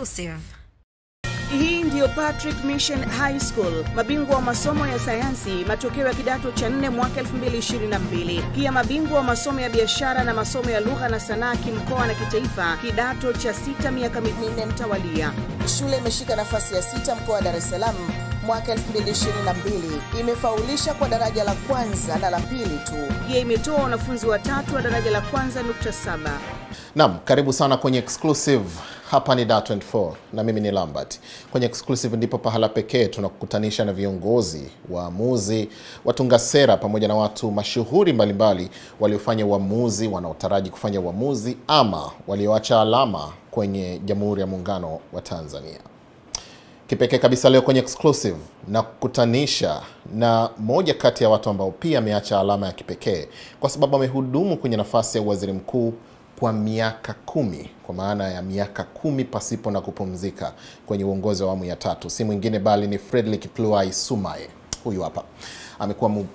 Exclusive. Hii ndiyo Patrick Mission High School, mabingwa wa masomo ya sayansi, matokeo ya kidato cha 4 mwaka 2022. Pia mabingwa wa masomo ya biashara na masomo ya lugha na sanaa kimkoa na kitaifa, kidato cha 6 miaka 4 mtawalia. Shule imeshika nafasi ya 6 mkoa wa Dar es Salaam mwaka 2022. Imefaulisha kwa daraja la kwanza na la pili tu. Pia imetoa wanafunzi watatu wa daraja la kwanza 7. Naam, karibu sana kwenye Exclusive. Hapa ni Dar24 na mimi ni Lambert. Kwenye Exclusive ndipo pahala pekee tunakukutanisha na viongozi, waamuzi, watunga sera pamoja na watu mashuhuri mbalimbali waliofanya uamuzi, wanaotaraji kufanya uamuzi ama walioacha alama kwenye Jamhuri ya Muungano wa Tanzania. Kipekee kabisa leo kwenye Exclusive na kukutanisha na moja kati ya watu ambao pia ameacha alama ya kipekee kwa sababu amehudumu kwenye nafasi ya waziri mkuu kwa miaka 10, kwa maana ya miaka 10 pasipo na kupumzika kwenye uongozi wa awamu ya 3. Si mwingine bali ni Frederick Tluway Sumaye. Huyu hapa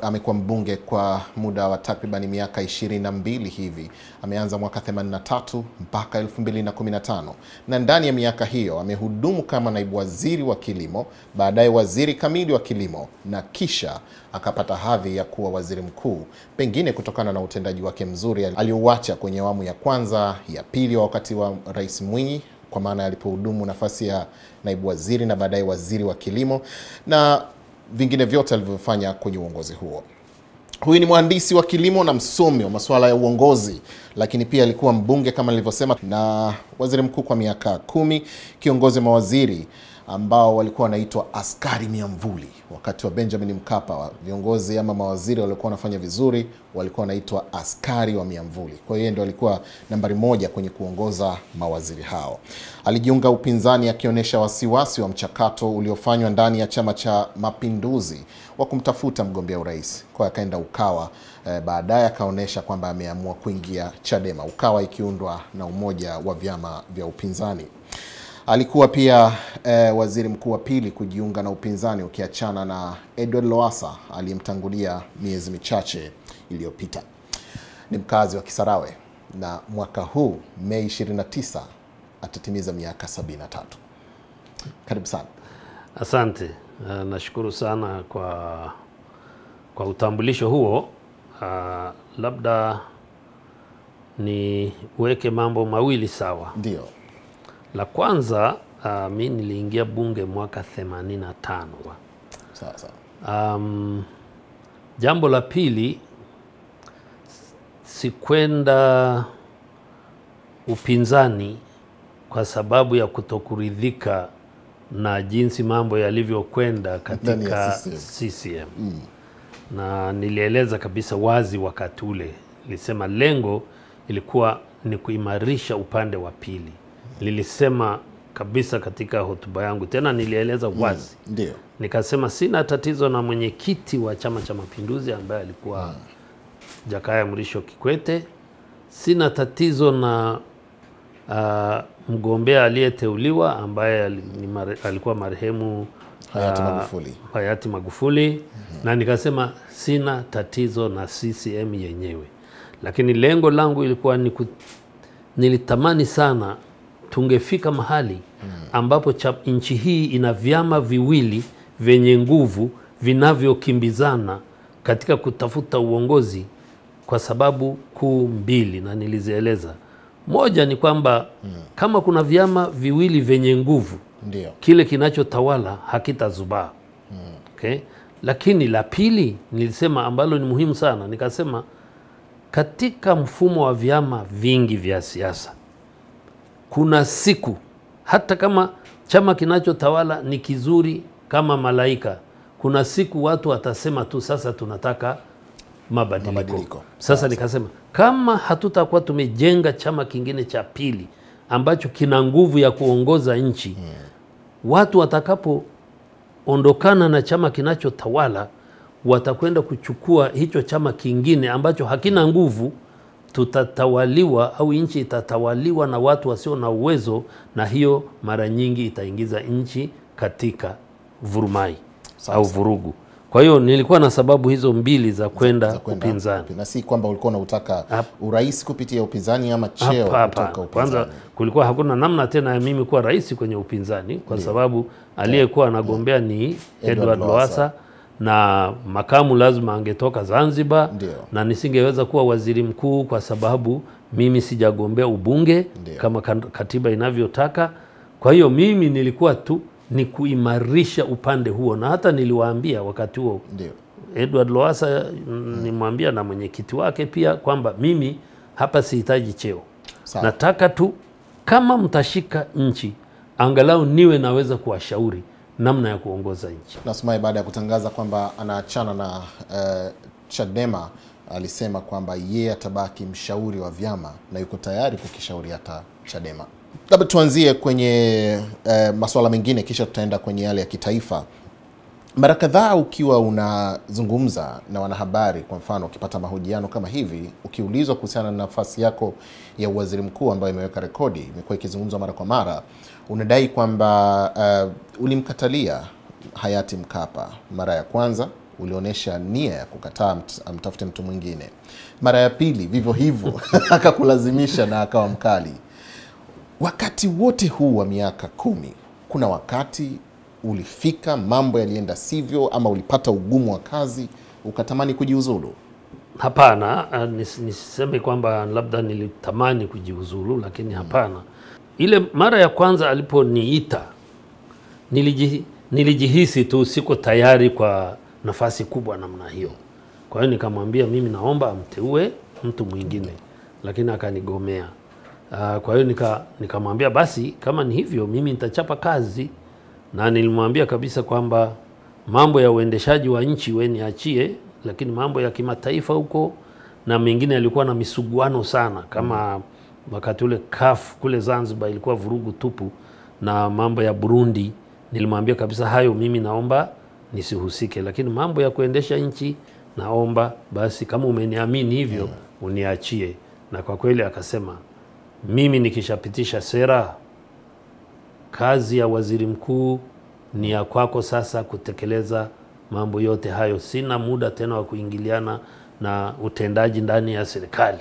amekuwa mbunge kwa muda wa takriban miaka 22 hivi. Ameanza mwaka 83 mpaka 2015, na ndani ya miaka hiyo amehudumu kama naibu waziri wa kilimo, baadaye waziri kamili wa kilimo, na kisha akapata hadhi ya kuwa waziri mkuu, pengine kutokana na utendaji wake mzuri aliouacha kwenye awamu ya kwanza, ya pili, wakati wa Rais Mwinyi, kwa maana alipohudumu nafasi ya naibu waziri na baadaye waziri wa kilimo na vingine vyote alivyofanya kwenye uongozi huo. Huyu ni mhandisi wa kilimo na msomi wa masuala ya uongozi, lakini pia alikuwa mbunge kama nilivyosema na waziri mkuu kwa miaka 10, kiongozi wa mawaziri ambao walikuwa wanaitwa askari miamvuli. Wakati wa Benjamin Mkapa, viongozi ama mawaziri walikuwa wanafanya vizuri, walikuwa wanaitwa askari wa miamvuli. Kwa hiyo ndio alikuwa nambari 1 kwenye kuongoza mawaziri hao. Alijiunga upinzani akionyesha wasiwasi wa mchakato uliofanywa ndani ya Chama cha Mapinduzi wa kumtafuta mgombea urais. Kwa akaenda Ukawa, baadaye akaonesha kwamba ameamua kuingia Chadema, Ukawa ikiundwa na umoja wa vyama vya upinzani. Alikuwa pia waziri mkuu wa pili kujiunga na upinzani, ukiachana na Edward Lowasa aliyemtangulia miezi michache iliyopita. Ni mkazi wa Kisarawe na mwaka huu Mei 29 atatimiza miaka 73. Karibu sana. Asante. Nashukuru sana kwa utambulisho huo. Labda ni weke mambo mawili sawa. Ndio. La kwanza, mimi niliingia bunge mwaka 85. Sawa sawa. Jambo la pili, sikwenda upinzani kwa sababu ya kutokuridhika na jinsi mambo yalivyokwenda katika CCM. Na nilieleza kabisa wazi wakati ule, nilisema lengo ilikuwa ni kuimarisha upande wa pili. Nilisema kabisa katika hotuba yangu, tena nilieleza wazi. Ndio. Nikasema sina tatizo na mwenyekiti wa Chama cha Mapinduzi ambaye alikuwa Jakaaya Mrisho Kikwete. Sina tatizo na mgombea aliyeteuliwa ambaye alikuwa marehemu Hayati Magufuli. Na nikasema sina tatizo na CCM yenyewe. Lakini lengo langu ilikuwa ni nilitamani sana tungefika mahali ambapo nchi hii ina vyama viwili vyenye nguvu vinavyokimbizana katika kutafuta uongozi kwa sababu kuu 2, na nilizieleza. Moja ni kwamba kama kuna vyama viwili vyenye nguvu, ndio kile kinachotawala hakitazubaa. Okay? Lakini la pili nilisema, ambalo ni muhimu sana, nikasema katika mfumo wa vyama vingi vya siasa kuna siku, hata kama chama kinachotawala ni kizuri kama malaika, kuna siku watu watasema tu sasa tunataka mabadiliko. Sasa nikasema kama hatutakuwa tumejenga chama kingine cha pili ambacho kina nguvu ya kuongoza nchi, watu watakapoondokana na chama kinachotawala watakwenda kuchukua hicho chama kingine ambacho hakina nguvu. Tutatawaliwa au nchi itatawaliwa na watu wasio na uwezo, na hiyo mara nyingi itaingiza nchi katika vurumai au vurugu. Kwa hiyo nilikuwa na sababu hizo mbili za kwenda upinzani. Na si kwamba ulikuwa unataka urais kupitia upinzani ama cheo kutoka upinzani. Kwanza kulikuwa hakuna namna tena ya mimi kuwa rais kwenye upinzani kwa sababu aliyekuwa anagombea ni Edward Lowasa, na makamu lazima angetoka Zanzibar. Ndiyo. Na nisingeweza kuwa waziri mkuu kwa sababu mimi sijagombea ubunge. Ndiyo. Kama katiba inavyotaka. Kwa hiyo mimi nilikuwa tu ni kuimarisha upande huo, na hata niliwaambia wakati huo. Ndiyo. Edward Lowasa nimwambia na mwenyekiti wake pia kwamba mimi hapa sihitaji cheo. Sao. Nataka tu kama mtashika nchi angalau niwe naweza kuwashauri namna ya kuongoza nchi. Na Sumaye baada ya kutangaza kwamba anaachana na Chadema alisema kwamba yeye atabaki mshauri wa vyama na yuko tayari kukishauri hata Chadema. Labda tuanzie kwenye masuala mengine kisha tutaenda kwenye yale ya kitaifa. Mara kadhaa ukiwa unazungumza na wanahabari, kwa mfano ukipata mahojiano kama hivi, ukiulizwa kuhusiana na nafasi yako ya waziri mkuu ambayo imeweka rekodi, imekuwa ikizungumzwa mara kwa mara, unadai kwamba ulimkatalia hayati Mkapa. Mara ya kwanza ulionesha nia ya kukataa amtafute mtu mwingine. Mara ya pili vivyo hivyo akakulazimisha na akawa mkali. Wakati wote huu wa miaka 10, kuna wakati ulifika mambo yalienda sivyo ama ulipata ugumu wa kazi ukatamani kujiuzulu? Hapana, nisiseme kwamba labda nilitamani kujiuzulu, lakini hapana. Ile mara ya kwanza aliponiita nilijihisi tu siko tayari kwa nafasi kubwa namna hiyo. Kwa hiyo nikamwambia mimi naomba amteue mtu mwingine, lakini akanigomea. Kwa hiyo nikamwambia basi kama ni hivyo mimi nitachapa kazi, na nilimwambia kabisa kwamba mambo ya uendeshaji wa nchi wewe niachie, lakini mambo ya kimataifa huko na mengine alikuwa na misuguano sana kama wakati ule CAF kule Zanzibar ilikuwa vurugu tupu, na mambo ya Burundi nilimwambia kabisa hayo mimi naomba nisihusike, lakini mambo ya kuendesha nchi naomba basi kama umeniamini hivyo uniachie. Na kwa kweli akasema mimi nikishapitisha sera, kazi ya waziri mkuu ni ya kwako sasa kutekeleza mambo yote hayo. Sina muda tena wa kuingiliana na utendaji ndani ya serikali.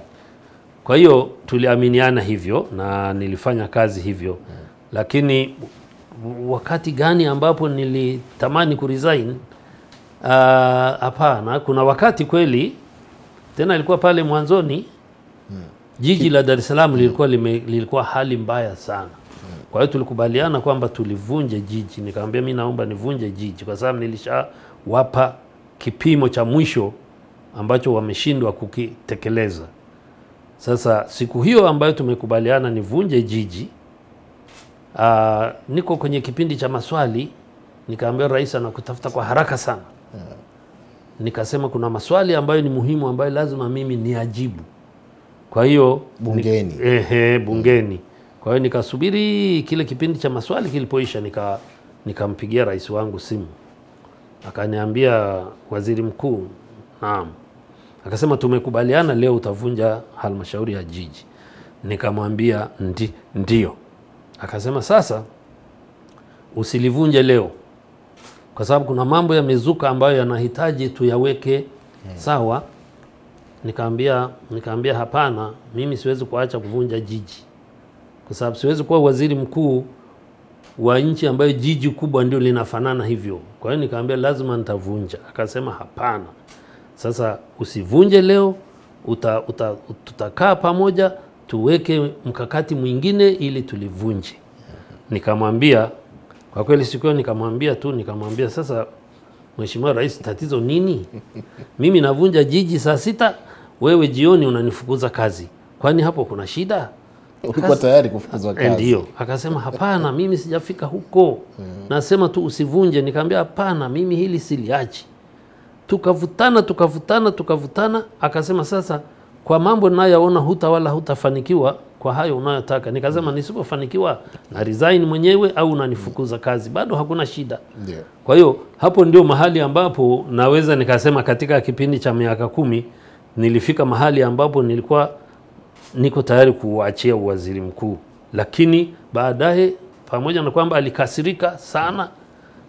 Kwa hiyo tuliaminiana hivyo na nilifanya kazi hivyo. Lakini wakati gani ambapo nilitamani kuresign? Hapana, kuna wakati kweli tena ilikuwa pale mwanzoni. Jiji la Dar es Salaam lilikuwa hali mbaya sana. Kwa hiyo tulikubaliana kwamba tulivunje jiji. Nikamwambia mimi naomba nivunje jiji kwa sababu nilishawapa kipimo cha mwisho ambacho wameshindwa kukitekeleza. Sasa siku hiyo ambayo tumekubaliana nivunje jiji, niko kwenye kipindi cha maswali, nikamwambia rais anakutafuta kwa haraka sana. Nikasema kuna maswali ambayo ni muhimu ambayo lazima mimi niajibu. Kwa hiyo bungeni. Bungeni. Kwa hiyo nikasubiri kile kipindi cha maswali kilipoisha, nikampigia rais wangu simu. Akaniambia waziri mkuu, naam. Akasema tumekubaliana leo utavunja halmashauri ya jiji. Nikamwambia ndio. Akasema sasa usilivunje leo kwa sababu kuna mambo yamezuka ambayo yanahitaji tuyaweke sawa. Nikamwambia hapana, mimi siwezi kuacha kuvunja jiji. Kwa sababu siwezi kuwa waziri mkuu wa nchi ambayo jiji kubwa ndio linafanana hivyo. Kwa hiyo nikamwambia lazima nitavunja. Akasema hapana. Sasa usivunje leo, tutakaa pamoja tuweke mkakati mwingine ili tulivunje. Nikamwambia kwa kweli siku hiyo nikamwambia sasa mheshimiwa rais tatizo nini? Mimi navunja jiji saa 6, wewe jioni unanifukuza kazi. Kwani hapo kuna shida? Ulikuwa tayari kufukuzwa kazi. Ndio. Akasema hapana mimi sijafika huko. Nasema tu usivunje. Nikamwambia hapana mimi hili siliachi. Tukavutana. Akasema sasa kwa mambo ninayoona hutafanikiwa kwa hayo unayotaka. Nikasema nisipofanikiwa na resign mwenyewe au unanifukuza kazi. Bado hakuna shida. Ndio. Kwa hiyo hapo ndio mahali ambapo naweza nikasema katika kipindi cha miaka 10 nilifika mahali ambapo nilikuwa niko tayari kuachia waziri mkuu. Lakini baadaye pamoja na kwamba alikasirika sana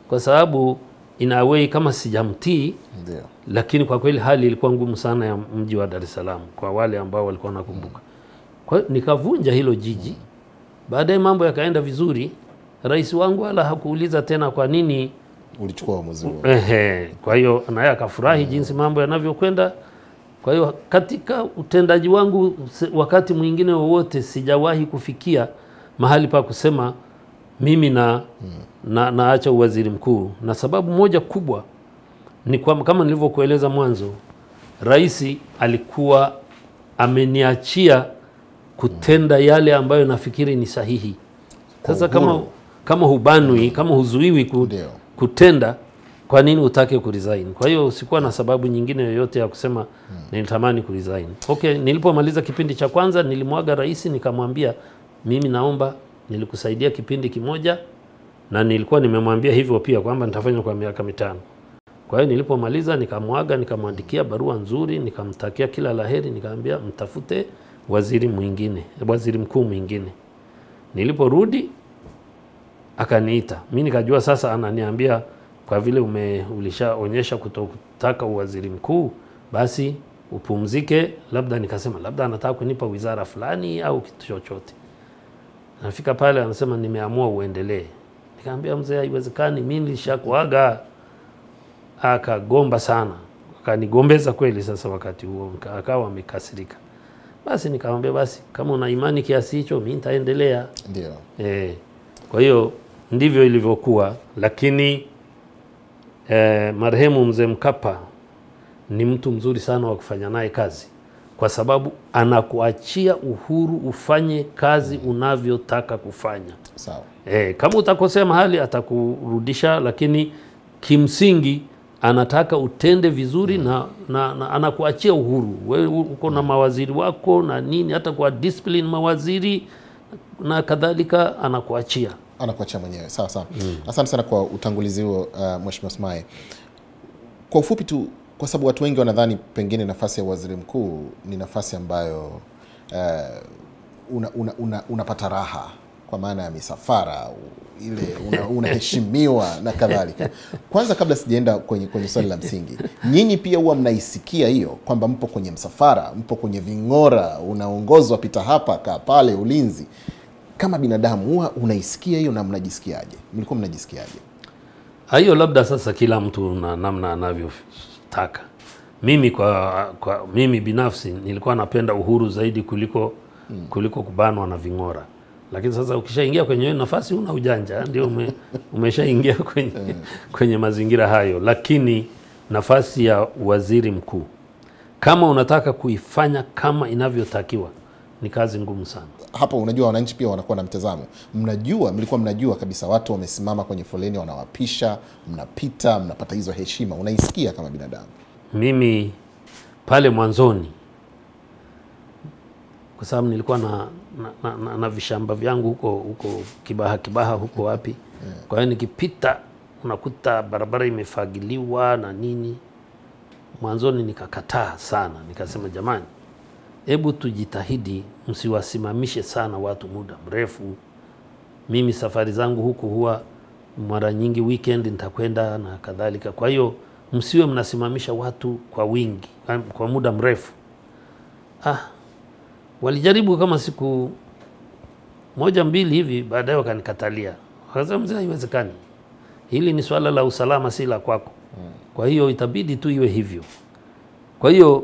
kwa sababu in a way kama sijamtii, lakini kwa kweli hali ilikuwa ngumu sana ya mji wa Dar es Salaam kwa wale ambao walikuwa nakumbuka. Kwa nikavunja hilo jiji. Baadaye mambo yakaenda vizuri. Rais wangu wala hakuuliza tena kwa nini ulichukua uamuzi huo. Kwa hiyo naye akafurahi jinsi mambo yanavyokwenda. Kwa hiyo katika utendaji wangu wakati mwingine wowote sijawahi kufikia mahali pa kusema mimi naacha uwaziri mkuu. Na sababu moja kubwa ni kwa, kama nilivyokueleza mwanzo, rais alikuwa ameniachia kutenda yale ambayo nafikiri ni sahihi. Sasa kama hubanwi, kama huzuiwi kutenda, kwa nini utake kuresign? Kwa hiyo sikuwa na sababu nyingine yoyote ya kusema nilitamani kuresign. Okay, nilipomaliza kipindi cha kwanza nilimwaga rais nikamwambia mimi naomba, nilikusaidia kipindi kimoja na nilikuwa nimemwambia hivyo pia kwamba nitafanya kwa miaka 5. Kwa hiyo nilipomaliza nikamwaga, nikamwandikia barua nzuri, nikamtakia kila laheri, nikamwambia mtafute waziri mwingine, waziri mkuu mwingine. Niliporudi akaniita. Mimi nikajua sasa ananiambia kwa vile ulishaonyesha kutotaka uwaziri mkuu, basi upumzike, labda nikasema labda anataka kunipa wizara fulani au kitu chochote. Nafika pale anasema nimeamua uendelee. Nikamwambia mzee haiwezekani, mimi nilishakuaga. Akagomba sana. Akanigombeza kweli sasa wakati huo, akawa amekasirika. Basi nikamwambia basi kama una imani kiasi hicho mimi nitaendelea. Ndio. Kwa hiyo ndivyo ilivyokuwa, lakini marehemu mzee Mkapa ni mtu mzuri sana wa kufanya naye kazi, kwa sababu anakuachia uhuru ufanye kazi unavyotaka kufanya. Sawa. Kama utakosea mahali atakurudisha, lakini kimsingi anataka utende vizuri na anakuachia uhuru. Wewe uko na mawaziri wako na nini, hata kwa discipline mawaziri na kadhalika anakuachia. Anakuachia mwenyewe. Sawa sawa. Asante sana kwa utangulizi huo, Mheshimiwa Sumaye. Kwa ufupi tu, kwa sababu watu wengi wanadhani pengine nafasi ya waziri mkuu ni nafasi ambayo unapata raha kwa maana ya misafara ile, unaheshimiwa na kadhalika. Kwanza kabla sijaenda kwenye swali la msingi, nyinyi pia huwa mnaisikia hiyo kwamba mpo kwenye msafara, mpo kwenye vingora, unaongozwa pita hapa kaa pale ulinzi. Kama binadamu huwa unaisikia hiyo na mnajisikiaje? Mlikuwa mnajisikiaje? Hiyo labda sasa kila mtu na namna anavyotaka. Mimi kwa mimi binafsi nilikuwa napenda uhuru zaidi kuliko kubanwa na vingora. Lakini sasa ukishaingia kwenye nafasi una ujanja, ndio umeshaingia kwenye mazingira hayo. Lakini nafasi ya waziri mkuu kama unataka kuifanya kama inavyotakiwa ni kazi ngumu sana. Hapo unajua wananchi pia wanakuwa na mtazamo. Mnajua, mlikuwa mnajua kabisa watu wamesimama kwenye foleni wanawapisha, mnapita, mnapata hizo heshima. Unaisikia kama binadamu? Mimi pale mwanzoni, kwa sababu nilikuwa na vishamba vyangu huko Kibaha huko wapi. Kwa hiyo nikipita unakuta barabara imefagiliwa na nini. Mwanzoni nikakataa sana, nikasema jamani, hebu tujitahidi msiwasimamishe sana watu muda mrefu. Mimi safari zangu huku huwa mara nyingi weekend nitakwenda na kadhalika. Kwa hiyo msiwe mnasimamisha watu kwa wingi kwa muda mrefu. Walijaribu kama siku moja mbili hivi, baadaye wakanikatalia. Wakasema mzee haiwezekani. Hili ni swala la usalama, si la kwako. Kwa hiyo itabidi tu iwe hivyo. Kwa hiyo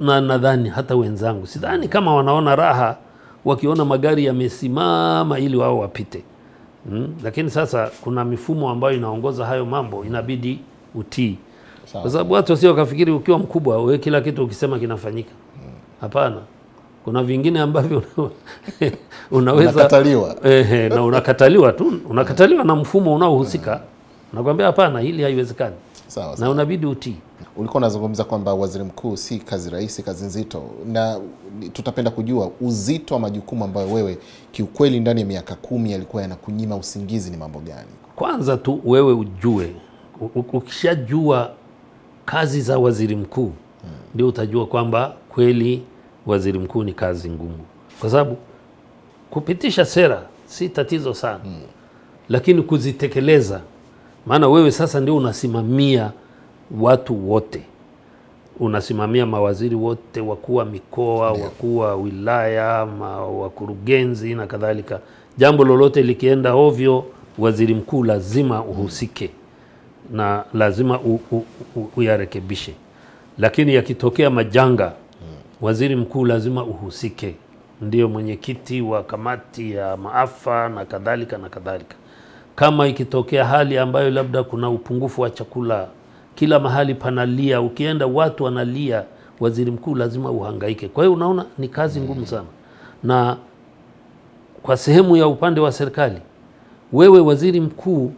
na nadhani hata wenzangu sidhani kama wanaona raha wakiona magari yamesimama ili wao wapite. Lakini sasa kuna mifumo ambayo inaongoza hayo mambo, inabidi utii. Kwa sababu watu sio kafikiri ukiwa mkubwa wewe kila kitu ukisema kinafanyika. Hapana. Kuna vingine ambavyo unaweza unakataliwa. Na unakataliwa tu, unakataliwa na mfumo unaohusika. Nakwambia hapana, hili haiwezekani. Sawa, na unabidi utii. Ulikuwa unazungumza kwamba waziri mkuu si kazi rahisi, kazi nzito, na tutapenda kujua uzito wa majukumu ambayo wewe kiukweli ndani ya miaka 10 yalikuwa yanakunyima usingizi ni mambo gani? Kwanza tu wewe ujue, ukishajua kazi za waziri mkuu ndio utajua kwamba kweli waziri mkuu ni kazi ngumu. Kwa sababu kupitisha sera si tatizo sana, lakini kuzitekeleza Maana wewe sasa ndio unasimamia watu wote. Unasimamia mawaziri wote, wakuu wa mikoa, wakuu wa wilaya, wakurugenzi na kadhalika. Jambo lolote likienda ovyo, waziri mkuu lazima uhusike na lazima uyarekebishe. Lakini yakitokea majanga, waziri mkuu lazima uhusike. Ndio mwenyekiti wa kamati ya maafa na kadhalika na kadhalika. Kama ikitokea hali ambayo labda kuna upungufu wa chakula, kila mahali panalia, ukienda watu wanalia, waziri mkuu lazima uhangaike. Kwa hiyo unaona ni kazi ngumu sana. Na kwa sehemu ya upande wa serikali, wewe waziri mkuu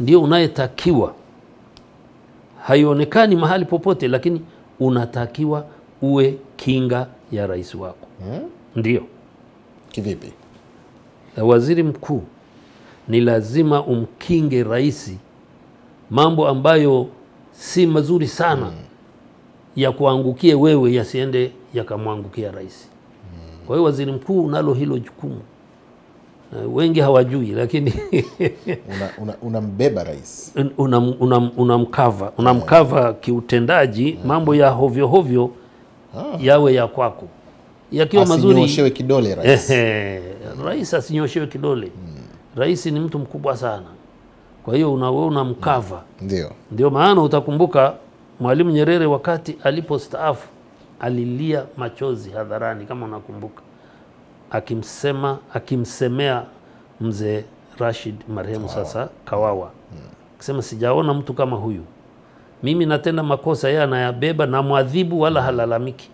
ndio unayetakiwa. Haionekani mahali popote, lakini unatakiwa uwe kinga ya rais wako. Ndio. Kivipi? Waziri mkuu ni lazima umkinge rais mambo ambayo si mazuri sana ya kuangukia wewe yasiende yakamwangukia rais. Kwa hiyo waziri mkuu nalo hilo jukumu. Wengi hawajui lakini unambeba rais. Unamkava kiutendaji mambo ya hovyo hovyo yawe ya kwako. Yakiwa mazuri asinyoshewe kidole rais. Rais asinyoshewe kidole. Rais ni mtu mkubwa sana. Kwa hiyo unamkava. Ndio. Ndio maana utakumbuka Mwalimu Nyerere wakati alipostaafu alilia machozi hadharani kama unakumbuka. Akimsemea mzee Rashid marehemu sasa Kawawa. Akisema sijaona mtu kama huyu. Mimi natenda makosa yeye anayabeba na mwadhibu wala halalamiki.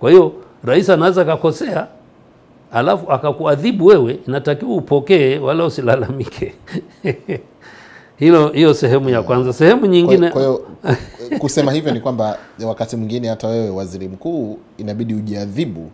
Kwa hiyo rais anaweza kakosea alafu akakuadhibu wewe, inatakiwa upokee wala usilalamike. Hilo hiyo sehemu ya kwanza. Sehemu nyingine kwa kusema hivyo ni kwamba wakati mwingine hata wewe waziri mkuu inabidi ujiadhibu.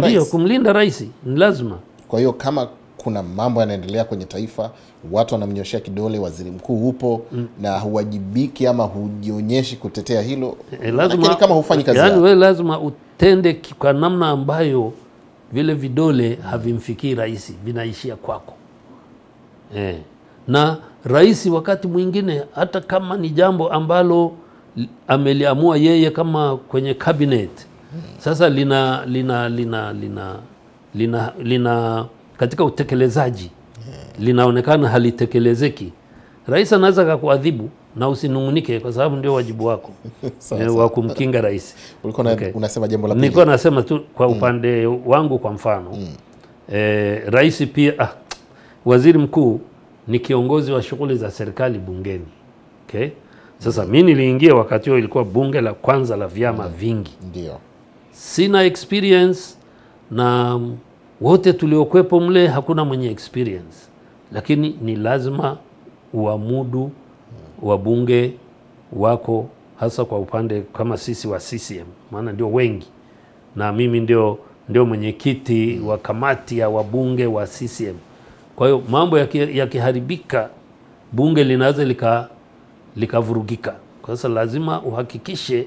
Ndio kumlinda rais ni lazima. Kwa hiyo kama kuna mambo yanaendelea kwenye taifa, watu wanamnyoshia kidole, waziri mkuu upo na huwajibiki ama hujionyeshi kutetea hilo, lakini kama hufanyi kazi yani wewe lazima utende kwa namna ambayo vile vidole havimfikii rais, vinaishia kwako. Na rais wakati mwingine hata kama ni jambo ambalo ameliamua yeye kama kwenye cabinet, sasa lina katika utekelezaji linaonekana halitekelezeki, rais anaweza kukuadhibu na usinungunike kwa sababu ndio wajibu wako wa kumkinga rais. Ulikuwa unasema jambo la pili. Nilikuwa nasema tu kwa upande wangu kwa mfano. Rais pia waziri mkuu ni kiongozi wa shughuli za serikali bungeni. Okay? Sasa mimi niliingia wakati huo ilikuwa bunge la kwanza la vyama vingi. Ndio. Sina experience na wote tuliokuepo mle hakuna mwenye experience. Lakini ni lazima uamudu wabunge wako hasa kwa upande kama sisi wa CCM, maana ndio wengi na mimi ndio mwenyekiti wa kamati ya wabunge wa CCM. Kwa hiyo mambo yakiharibika bunge linaweza likavurugika. Kwa hiyo lazima uhakikishe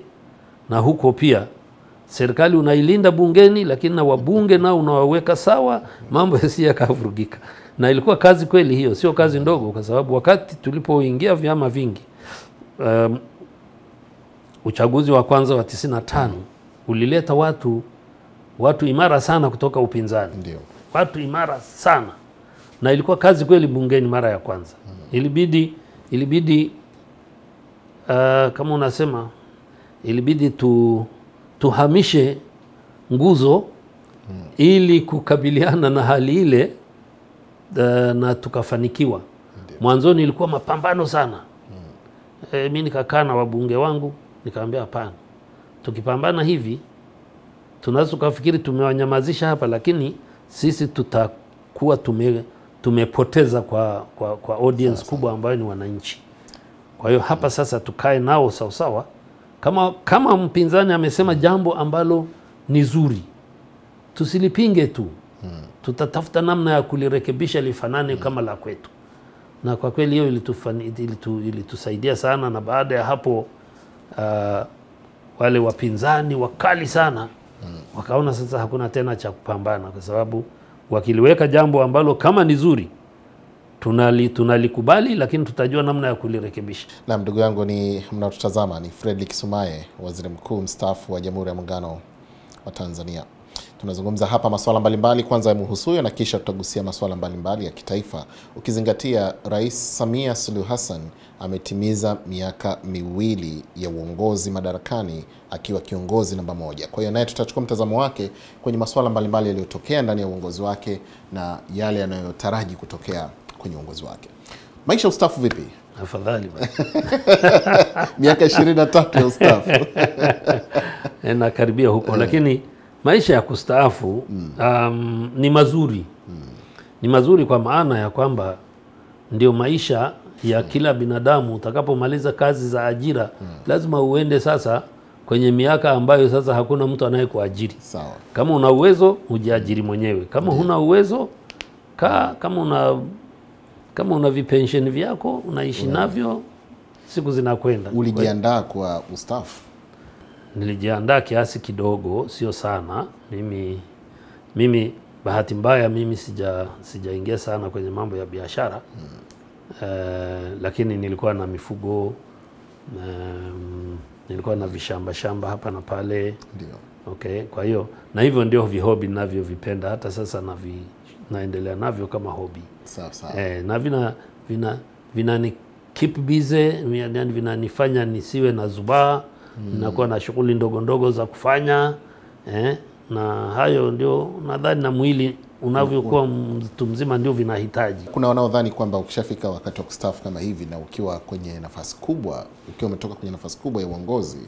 na huko pia serikali unailinda bungeni, lakini na wabunge nao unawaweka sawa mambo yasiyakavurugika. Na ilikuwa kazi kweli hiyo, sio kazi ndogo kwa sababu wakati tulipoingia vyama vingi, uchaguzi wa kwanza wa 95 ulileta watu imara sana kutoka upinzani. Ndio. Watu imara sana. Na ilikuwa kazi kweli bungeni mara ya kwanza. Kama unasema ilibidi tuhamishe nguzo ili kukabiliana na hali ile na tukafanikiwa. Mwanzoni ilikuwa mapambano sana. Mimi nikakaa na wabunge wangu nikaambia hapana. Tukipambana hivi tunaweza tukafikiri tumewanyamazisha hapa, lakini sisi tutakuwa tumepoteza kwa audience sasa kubwa ambayo ni wananchi. Kwa hiyo hapa sasa tukae nao sawa sawa. Kama mpinzani amesema jambo ambalo ni zuri, tusilipinge tu. Tutatafuta namna ya kulirekebisha lifanane kama la kwetu. Na kwa kweli hiyo ilitusaidia sana. Na baada ya hapo wale wapinzani wakali sana wakaona sasa hakuna tena cha kupambana, kwa sababu wakiliweka jambo ambalo kama ni zuri tunalikubali lakini tutajua namna ya kulirekebisha. Na ndugu yangu ni mnaotutazama ni Frederick Sumaye, waziri mkuu mstaafu wa Jamhuri ya Muungano wa Tanzania. Tunazungumza hapa masuala mbalimbali, kwanza ya muhusuyo na kisha tutagusia masuala mbalimbali ya kitaifa, ukizingatia Rais Samia Suluhu Hassan ametimiza miaka miwili ya uongozi madarakani akiwa kiongozi namba 1. Kwa hiyo naye tutachukua mtazamo wake kwenye masuala mbalimbali yaliyotokea ndani ya uongozi wake na yale yanayotaraji kutokea kwenye uongozi wake. Maisha ustafu vipi? Afadhali bwana. Miaka 23 ya ustafu. Na karibia huko lakini maisha ya kustaafu ni mazuri. Ni mazuri kwa maana ya kwamba ndio maisha ya kila binadamu. Utakapomaliza kazi za ajira lazima uende sasa kwenye miaka ambayo sasa hakuna mtu anayekuajiri. Sawa. Kama una uwezo ujiajiri mwenyewe. Kama huna uwezo kama una vipensheni vyako unaishi navyo, siku zinakwenda. Ulijiandaa kwa ustaafu? Nilijiandaa kiasi kidogo, sio sana. Mimi bahati mbaya mimi sijaingia sana kwenye mambo ya biashara. Lakini nilikuwa na mifugo, nilikuwa na vishamba hapa na pale. Ndio. Okay, kwa hiyo na hivyo ndio vihobi ninavyovipenda, hata sasa naendelea navyo kama hobby. Sawa. Na vinani keep busy, vinanifanya nisiwe na zubaa. Nakuwa na shughuli ndogo za kufanya, na hayo ndio nadhani na mwili unavyokuwa mtu mzima ndio vinahitaji. Kuna wanaodhani kwamba ukishafika wakati wa kustaafu kama hivi na ukiwa kwenye nafasi kubwa, ukiwa umetoka kwenye nafasi kubwa ya uongozi,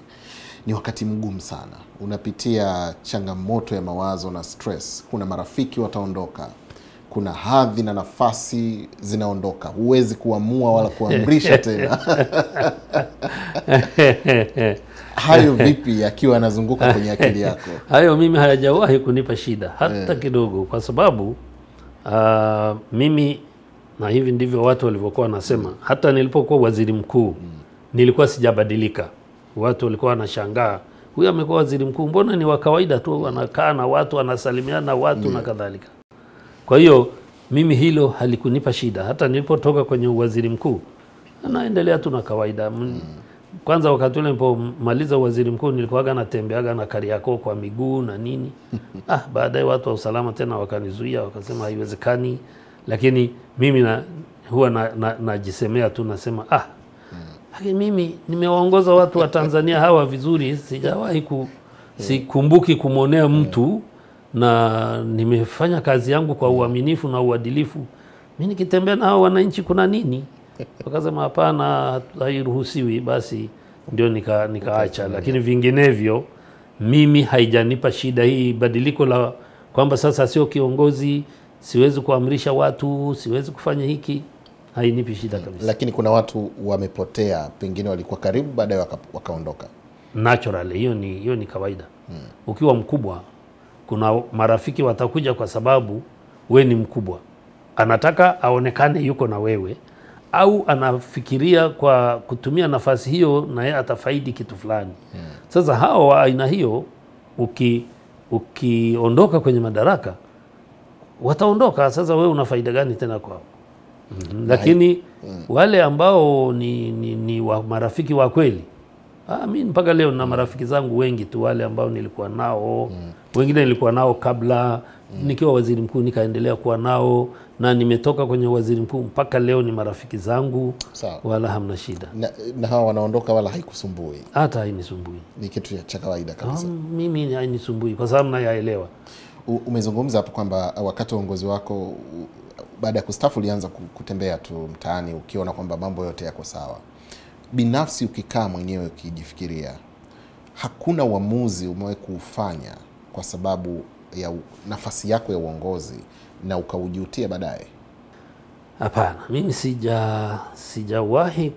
ni wakati mgumu sana. Unapitia changamoto ya mawazo na stress. Kuna marafiki wataondoka. Kuna hadhi na nafasi zinaondoka. Huwezi kuamua wala kuamrisha tena. Hayo vipi yakiwa anazunguka kwenye akili yako? Hayo mimi hayajawahi kunipa shida hata kidogo, kwa sababu mimi, na hivi ndivyo watu walivyokuwa nasema, hata nilipokuwa waziri mkuu nilikuwa sijabadilika. Watu walikuwa wanashangaa, huyu amekuwa waziri mkuu, mbona ni wa kawaida tu, anakaa na watu, anasalimiana na watu na kadhalika. Kwa hiyo mimi hilo halikunipa shida. Hata nilipotoka kwenye waziri mkuu naendelea tu na kawaida. Kwanza wakati ule nilipomaliza waziri mkuu nilikuwa natembeaga na Kariakoo kwa miguu na nini. Baadaye watu wa usalama tena wakanizuia, wakasema haiwezekani. Lakini mimi najisemea tu, nasema mimi nimewaongoza watu wa Tanzania hawa vizuri, sijawahi sikumbuki kumonea mtu, na nimefanya kazi yangu kwa uaminifu na uadilifu. Mimi nikitembea na hao wananchi kuna nini? Wakasema hapana, hairuhusiwi. Basi ndio nikaacha. Lakini vinginevyo mimi haijanipa shida hii badiliko la kwamba sasa sio kiongozi, siwezi kuamrisha watu, siwezi kufanya hiki. Hainipi shida kabisa. Lakini kuna watu wamepotea, pengine walikuwa karibu baadaye wakaondoka. Naturally hiyo ni kawaida. Ukiwa mkubwa kuna marafiki watakuja kwa sababu we ni mkubwa. Anataka aonekane yuko na wewe, au anafikiria kwa kutumia nafasi hiyo na yeye atafaidi kitu fulani. Sasa hao wa aina hiyo ukiondoka kwenye madaraka wataondoka. Sasa wewe una faida gani tena kwao? Lakini wale ambao ni wa marafiki wa kweli, mimi mpaka leo na marafiki zangu wengi tu, wale ambao nilikuwa nao, wengine nilikuwa nao kabla nikiwa waziri mkuu nikaendelea kuwa nao, na nimetoka kwenye waziri mkuu mpaka leo ni marafiki zangu. Sawa. Wala hamna shida. Na hao wanaondoka wala haikusumbui? Hata hainisumbui. Ni kitu cha kawaida kabisa. Mimi hainisumbui kwa sababu nayaelewa. Umezungumza hapo kwamba wakati uongozi wako baada ya kustaafu ulianza kutembea tu mtaani ukiona kwamba mambo yote yako sawa. Binafsi ukikaa mwenyewe ukijifikiria, hakuna uamuzi umewahi kufanya kwa sababu ya nafasi yako ya uongozi na ukaujutia baadaye? Hapana, mimi sijawahi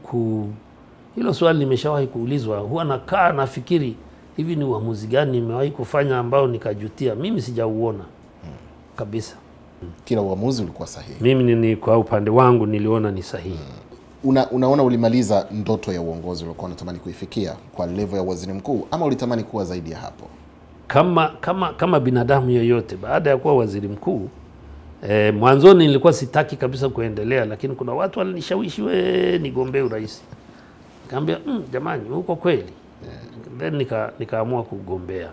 hilo swali nimeshawahi kuulizwa. Huwa nakaa nafikiri, hivi ni uamuzi gani nimewahi kufanya ambao nikajutia? Mimi sijauona kabisa. Kila uamuzi ulikuwa sahihi. Mimi kwa upande wangu niliona ni sahihi. Unaona ulimaliza ndoto ya uongozi ulikuwa unatamani kuifikia kwa level ya waziri mkuu, ama ulitamani kuwa zaidi ya hapo? Kama binadamu yoyote, baada ya kuwa waziri mkuu Mwanzoni nilikuwa sitaki kabisa kuendelea, lakini kuna watu walinishawishi we nigombee urais. Nikamwambia jamani huko kweli. Then nikaamua kugombea.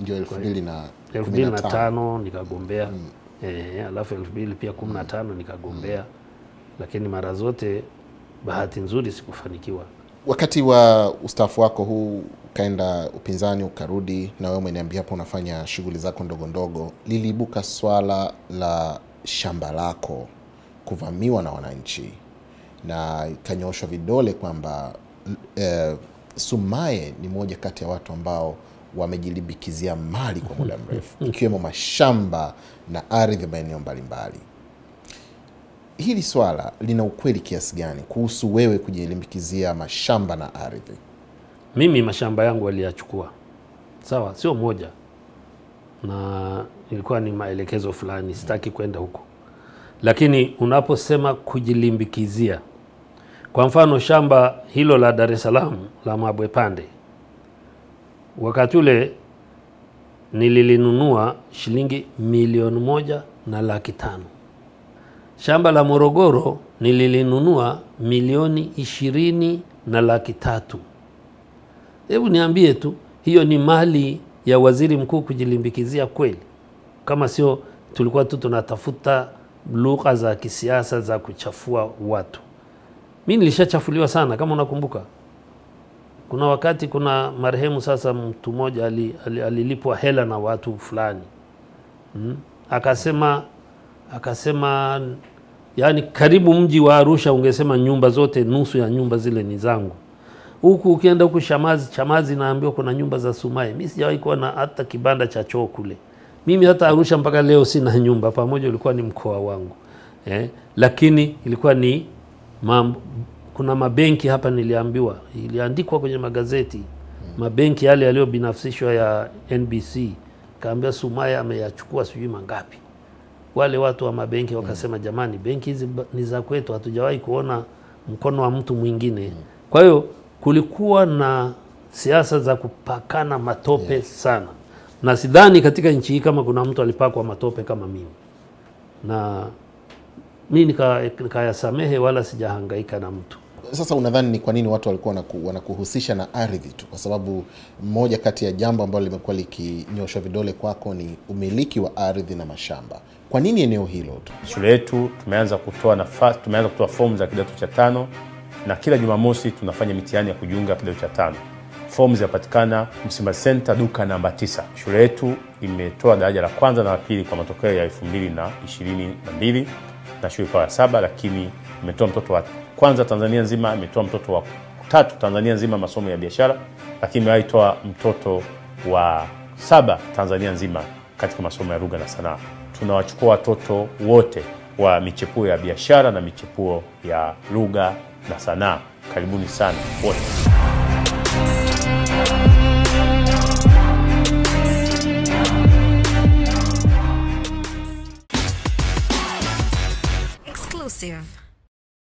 Ndio 2015 nikagombea. Alafu 2015 nikagombea. Lakini mara zote bahati nzuri sikufanikiwa. Wakati wa ustaafu wako huu ukaenda upinzani ukarudi, na wewe umeniambia hapo unafanya shughuli zako ndogo ndogo, liliibuka swala la shamba lako kuvamiwa na wananchi na kanyoshwa vidole kwamba Sumaye ni moja kati ya watu ambao wamejilimbikizia mali kwa muda mrefu ikiwemo mashamba na ardhi maeneo mbalimbali. Hili swala lina ukweli kiasi gani kuhusu wewe kujilimbikizia mashamba na ardhi? Mimi mashamba yangu waliyachukua. Sawa, sio moja. Na ilikuwa ni maelekezo fulani, sitaki kwenda huko. Lakini unaposema kujilimbikizia, kwa mfano shamba hilo la Dar es Salaam la Mabwe Pande, wakati ule nililinunua shilingi $1,500,000. Shamba la Morogoro nililinunua $20,300,000. Hebu niambie tu, hiyo ni mali ya waziri mkuu kujilimbikizia kweli? Kama sio tulikuwa tu tunatafuta lugha za kisiasa za kuchafua watu. Mimi nilishachafuliwa sana kama unakumbuka. Kuna wakati kuna marehemu sasa mtu mmoja alilipwa hela na watu fulani. Akasema yani karibu mji wa Arusha ungesema nyumba zote, nusu ya nyumba zile ni zangu. Huku ukienda huku Chamazi naambiwa kuna nyumba za Sumaye. Mimi sijawahi kuwa na hata kibanda cha choo kule. Mimi hata Arusha mpaka leo sina nyumba, pamoja ulikuwa ni mkoa wangu. Lakini ilikuwa ni mambo. Kuna mabenki hapa niliambiwa, iliandikwa kwenye magazeti. Mabenki yale yaliyobinafsishwa ya NBC, kaambia Sumaye ameyachukua sijui mangapi. Wale watu wa mabenki wakasema jamani, benki hizi ni za kwetu, hatujawahi kuona mkono wa mtu mwingine. Kwa hiyo kulikuwa na siasa za kupakana matope sana. Na sidhani katika nchi hii kama kuna mtu alipakwa matope kama mimi. Na mimi nikayasamehe wala sijahangaika na mtu. Sasa unadhani ni kwa nini watu walikuwa wanakuhusisha na ardhi tu? Kwa sababu moja kati ya jambo ambalo limekuwa likinyoshwa vidole kwako ni umiliki wa ardhi na mashamba. Kwa nini eneo hilo tu? Shule yetu tumeanza kutoa nafasi, tumeanza kutoa fomu za kidato cha 5, na kila Jumamosi tunafanya mitihani ya kujiunga kidato cha 5. Fomu zinapatikana Msima Center duka namba 9. Shule yetu imetoa daraja la kwanza na la pili kwa matokeo ya 2022 na shule kwa 7, lakini imetoa mtoto wa kwanza Tanzania nzima, imetoa mtoto wa 3 Tanzania nzima masomo ya biashara, lakini imeitoa mtoto wa 7 Tanzania nzima katika masomo ya lugha na sanaa. Tunawachukua watoto wote wa michepuo ya biashara na michepuo ya lugha na sanaa. Karibuni sana wote. Exclusive.